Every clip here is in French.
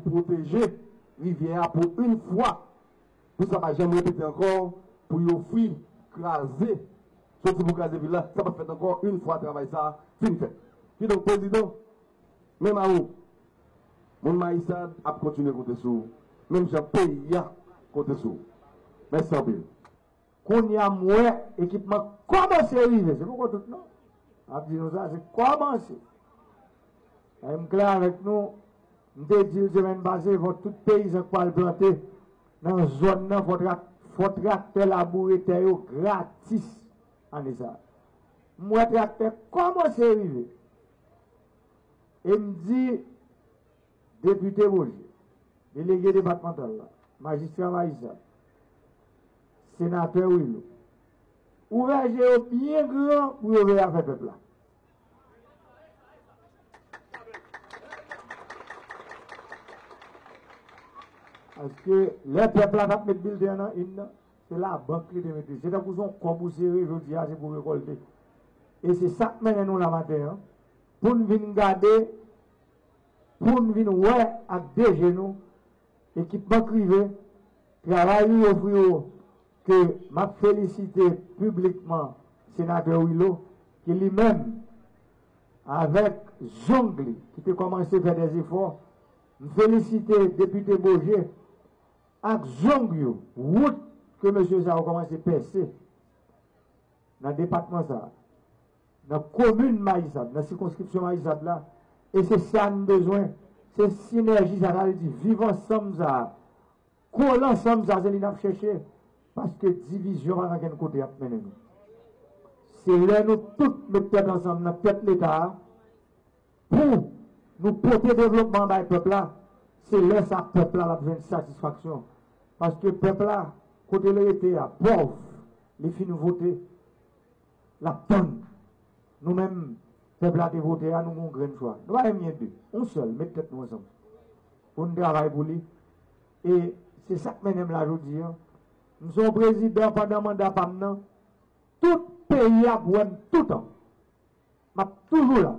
pour protéger rivière pour une fois. Pour ça, je vais répéter encore, pour offrir, craser. Sauf si vous crasez là, ça va faire encore une fois travail ça, fin fait. Puis donc, président, même à vous, mon maïsade a continué à compter sur. Même j'ai payé à compter sur. Merci à vous. Qu'on y a moins équipement, comment c'est arrivé? C'est pourquoi tout le monde a dit ça, c'est comment c'est. Je suis clair avec nous, je me dis la semaine passée, tout le pays s'est planté dans la zone, il faut tracter la bourrée gratis. Moi, tracteur, comment c'est arrivé? Et je me dis, député Roger, délégué départemental, magistrat Maïssa, sénateur Willow, ouvrez au bien grand pour ouvrir à faire peuple là. Parce que les peuples là, mettre building là, c'est la banque qui les maîtrise. C'est un cousin comme vous serez aujourd'hui, c'est pour récolter. Et c'est ça que nous la matin. Pour nous venir garder, pour nous venir ouais à des genoux, équipement privé, travail au frio, que m'a félicité publiquement, sénateur Willow, qui lui-même, avec Jongli, qui a commencé à faire des efforts, me féliciter député Bourget, avec Jongli, route que M. Zahou commence à percer dans le département ça, dans la commune Maïsade, dans la circonscription Maïsade là, et c'est ça nous besoin, c'est synergie, ça va dire, vivre ensemble ça, coller ensemble ça, c'est l'on chercher, parce que division à quel côté après nous. C'est là nous tous mettons ensemble, dans tête l'État, pour nous porter développement dans le peuple là, c'est là ça peuple là a besoin de satisfaction, parce que peuple là, côté le été à pauvre, les filles nous voter, la tonne. Nous-mêmes, peuple à voter, nous avons un grand choix. Nous avons bien deux. On seul, mettez tête nous ensemble. On travaille pour lui. Et c'est ça que nous là aujourd'hui. Nous sommes présidents pendant mandat pendant. Tout pays a pour tout le temps. Je suis toujours là.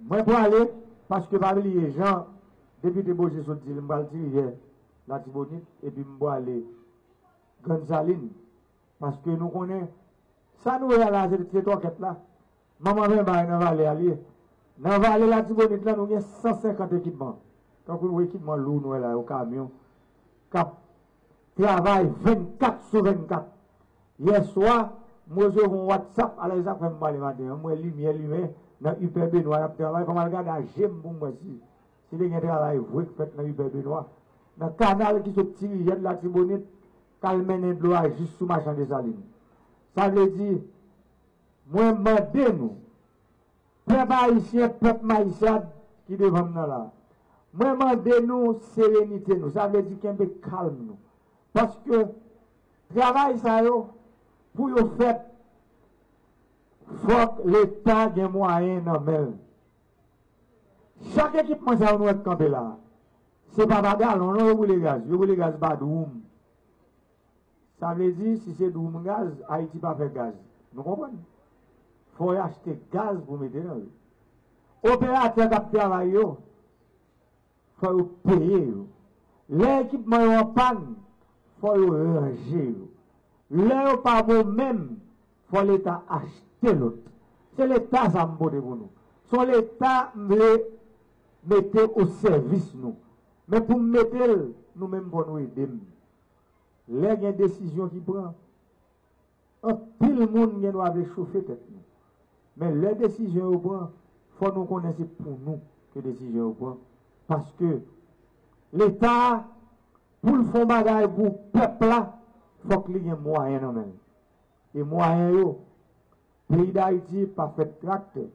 Moi, pour aller, parce que parmi les gens, député Bourget sont dit, je vais le dire hier, la Tibonite, et puis je vais aller Gonzaline. Parce que nous connaissons, ça nous est là, c'est trois quêtes là. Maman, je vais aller dans la vallée la Tibonite, là, nous avons 150 équipements. Donc, nous avons équipement lourd, nous là, au camion. Cap, travail 24 sur 24. Hier soir, moi, je vais WhatsApp, allez, ça fait mal le matin. Moi, lumière. Dans l'UPB noir, il faut regarder à Gem pour moi aussi. Si les gens travaillent, vous faites dans l'UPB noir. Dans le canal qui se petit, il y a de la Tibonite, calmer les blois juste sous machin des salines. Ça veut dire, moi, je nous, peuple haïtien, peuple maïsade qui devant nous là. Moi, je nous, sérénité nous. Ça veut dire qu'il y a un peu calme nous. Parce que, travail ça, pour le faire, il faut que l'État ait moyen dans même. Chaque équipement, ça va être campé là. Ce n'est pas bagarre, on a eu les gaz. Il y a les gaz bas d'oum. Ça veut dire, si c'est d'oum gaz, Haïti pas fait gaz. Vous comprenez? Il faut acheter gaz pour mettre dans le. Opérateur qui travaille, il faut payer. L'équipement est en panne, il faut le ranger. L'eau par vous-même, il faut l'État acheter. L'autre. C'est l'État qui a pour nous. Son l'État le mettre au service nous. Mais pour mettre nous-mêmes pour nous aider. Là, il y a une décision qui prend. Un pile monde qui doit chauffer tête nous. Mais les décisions qui prend, il faut nous connaître pour nous que les décisions prend. Parce que l'État, pour le fond bagaille, pour le peuple, il faut qu'il y ait moyen dans même. Et moyen, pays d'Haïti n'a pas fait tracteur,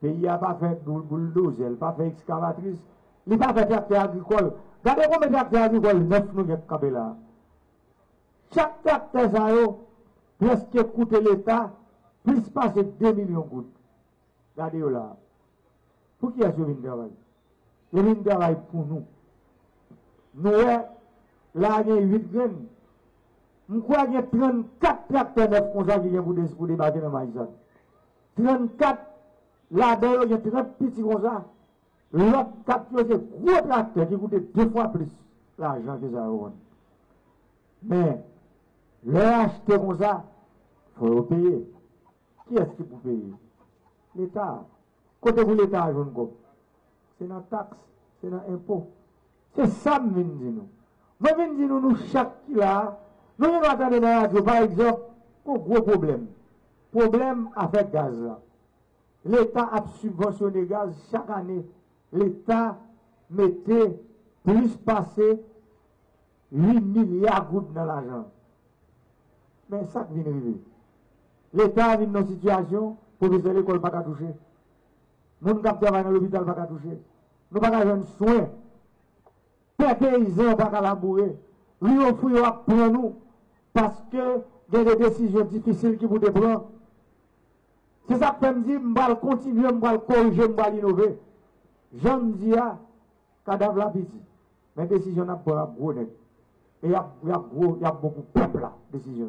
pays n'a pas fait bulldozer, n'a pas fait excavatrice, il n'a pas fait tracteur agricole. Regardez combien de tracteurs agricoles, 9 nous avons là. Chaque tracteur, ça presque coûte l'État, plus passer 2 millions de gouttes. Regardez là. Pour qui est-ce que vous travaillez? Vous travaillez pour nous. Nous, là, il y a 8 graines. Nous croyons qu'il y a 34 tracteurs neufs qu'on a pour débarquer dans Maïsade. 34 là-dedans, j'ai 30 petits comme ça. L'autre 4, c'est gros tracteur qui coûte 2 fois plus l'argent que ça. Mais, les acheter comme ça, il faut payer. Qui est-ce qui peut payer? L'État. Côté vous l'État, je ne comprends pas. C'est dans la taxe, c'est dans l'impôt. C'est ça que nous disons. Nous disons, nous, chaque qui là, nous allons attendre dans la radio, par exemple, un gros problème. Problème avec le gaz. L'État a subventionné le gaz chaque année. L'État mettait plus passer 8 milliards de gouttes dans l'argent. Mais ça qui vient arriver. L'État vient dans une situation, le professeur de l'école n'a pas touché. Nous ne travaillons dans l'hôpital n'a pas touché. Nous n'avons pas de soins. Les paysans n'ont pas labourer. Lui, on fout, on apprend nous. Parce que il y a des décisions difficiles qui vous prendre. C'est ça que je me dis, je vais continuer, je vais corriger, je vais innover. Je me dis, cadavre la petite. Mais décision n'a pas gros net. Et il y a beaucoup de peuple là, décision.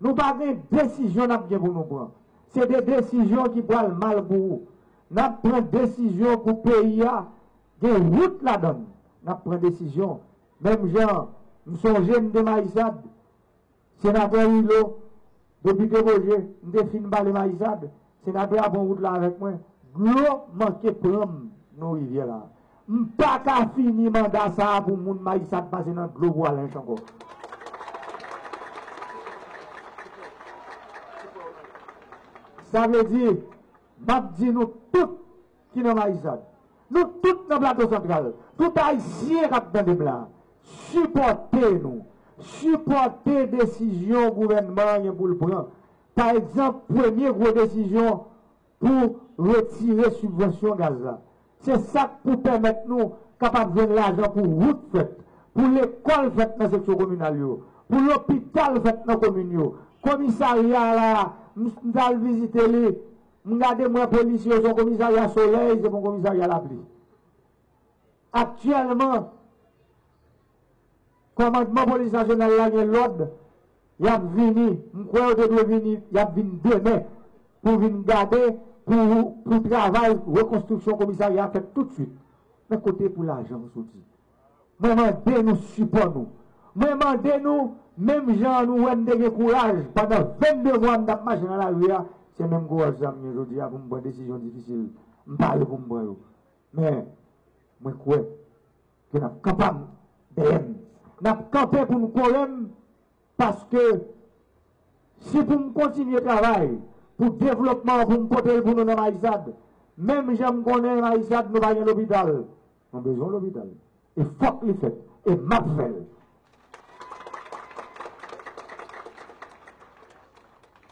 Nous n'avons pas de décision bien pour nous prendre. C'est des décisions qui prennent mal pour vous. Nous prenons des décisions pour le pays, des routes la donne. Nous prenons des décisions. Même genre, nous sommes jeunes de maïsade. Sénateur Hilo, député Roger, nous définissons pas les maïsades. Sénateur a bon route là avec moi. Glo manqué prom nos rivières là. Je pas qu'à finir mandat ça pour moun maïsade passer dans le globe à l'inchango. Ça veut dire, je dis nous tous qui sommes maïsades. Nous tous dans le plateau central. Tout haïtien qui est dans le blanc. Supportez-nous. Supporter décision gouvernement pour le prendre. Par exemple, première grosse décision pour retirer subvention gaz là. C'est ça pour permettre nous capable de l'argent pour route faite, pour l'école faite dans la section communale, pour l'hôpital faite dans la commune. Commissariat là, nous allons visiter les, regardez moi policiers, son commissariat soleil, c'est mon commissariat la pluie. Actuellement, commandement police nationale là, il y a l'ordre, il y a venu, je crois que doit venir, il y a venu demain, pour venir garder, pour travail, reconstruction commissariat, fait tout de suite. Mais côté pour l'argent, je vous dis. Moi, demandez-nous, support nous. Moi, demandez-nous, même gens, nous, on a courage, pendant 22 mois, on a marché dans la rue, c'est même courage, je vous dis, pour me prendre des décisions difficiles, je ne parle pas pour me prendre. Mais, moi, je crois que nous sommes capables d'aimer. Nous avons campé pour nous problème parce que si pour nous continuer le travail, pour le développement, pour nous protéger pour nous dans Maïsade, même si je connais Maïsade, nous avons l'hôpital. Nous avons besoin de l'hôpital. Et faut que les fêtes. Et ma fête.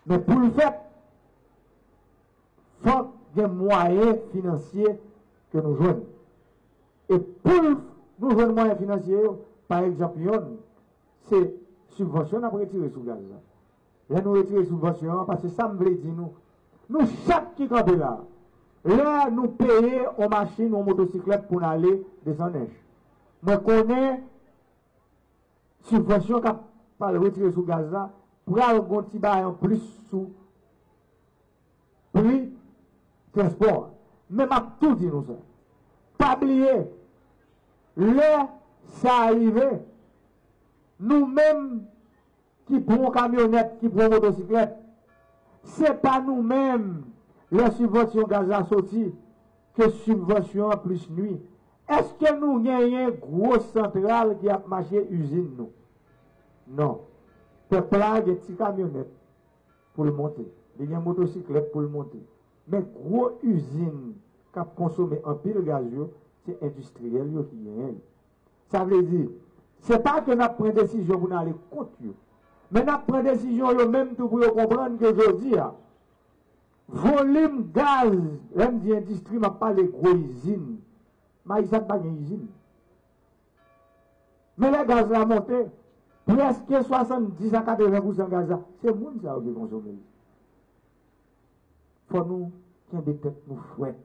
Mais pour le fait, il faut des moyens financiers que nous jouons. Et pour nous jouer des moyens financiers, par exemple, c'est subvention à retirer sous gaz. Là, nous retirer subvention parce que ça me veut dire nous. Nous, chaque qui campe là, là, nous payons aux machines, aux motocyclettes pour aller descendre. Mais qu'on ait subvention qui par le retirer sous gaz là, pour aller un petit bail en plus sous prix transport. Même à tout dit nous ça. Pas oublier, là, ça arrive, nous-mêmes qui prenons camionnette, qui prenons motocyclette, ce n'est pas nous-mêmes les subventions gaz à sortir que subventions plus nuit. Est-ce que nous gagnons une grosse centrale qui a marché usine nous? Non. Peuple a des petites camionnettes pour le monter, il y a des motocyclettes pour le monter. Mais grosse usine qui a consommé un pile de gaz, c'est industriel qui gagne. Ça veut dire, ce n'est pas que nous prenons des décisions pour nous aller contre eux. Mais nous prenons des décisions nous-mêmes pour comprendre que je dis, volume gaz, l'homme dit industrie, mais pas les gros usines. Mais ils n'ont pas une usine. Mais le gaz a monté, presque 70 à 80% de gaz, c'est le monde qui a consommé. Il faut nous qu'il y ait des têtes nous fouettes.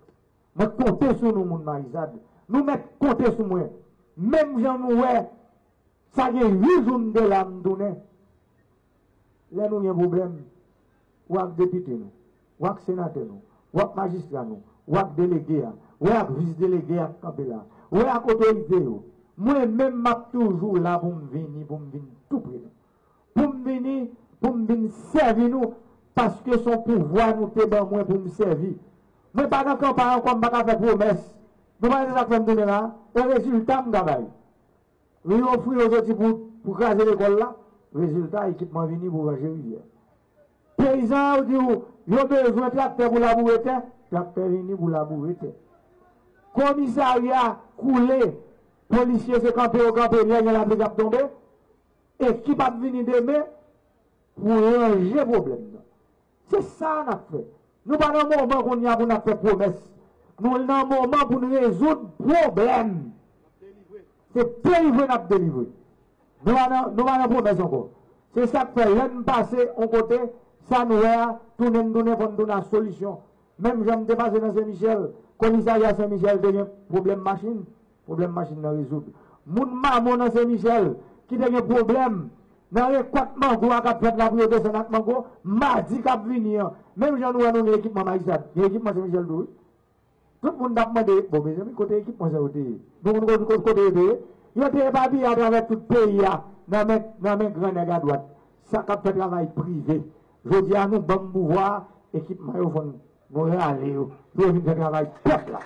Nous comptons sur nous, Maïsade. Nous comptons sur nous. Même si nous avons ça a 8 jours de l'âme donnée, là nous avons un problème, ou avec député nous, ou à sénateur, ou à magistrat, ou à délégué, ou à vice-délégué à Kabila, ou à autorité. Moi-même, je suis toujours là pour me venir tout près. Pour me venir servir nous, parce que son pouvoir nous est dans moi pour me servir. Moi, par exemple, je ne peux pas faire promesse. Nous ne pouvons pas faire de là. Et résultat, je travaille. Nous offrons aux autres pour craser l'école là. Résultat, équipement venu pour ranger rivière. Paysans, ils disent, ils ont besoin de tracteur pour labourer terre. Tracteur venu pour labourer terre. Commissariat coulé. Policiers se campent au campé, il y a la brigade qui tombe. Équipe a venu demain pour ranger le problème. C'est ça qu'on a fait. Nous pas dans un moment qu'on y a pour nous faire promesse. Nous sommes dans un moment pour nous résoudre le problème. C'est délivrer notre délivrer. Nous allons la promesse encore. C'est ça que fait l'année passée, on côté, ça nous a tout donné pour nous donner la solution. Même j'aime dépasser dans Saint-Michel, commissariat Saint-Michel, devient problème machine à résoudre. Moun maman dans Saint-Michel, qui devient problème. Dans les quatre mango, à cap faire la priorité, c'est notre mango, mardi cap venir. Même j'en ai un équipement magistrat, l'équipement Saint-Michel d'où. Tout le monde a demandé, bon, mes amis, côté équipement, ça a été. Donc, côté équipement, il y a des papiers à travers tout le pays, dans mes grands nègres à droite. Ça cap fait travail privé. Je dis à nous, bon pouvoir, équipement, au fond, nous allons aller, nous allons faire travail peuple là.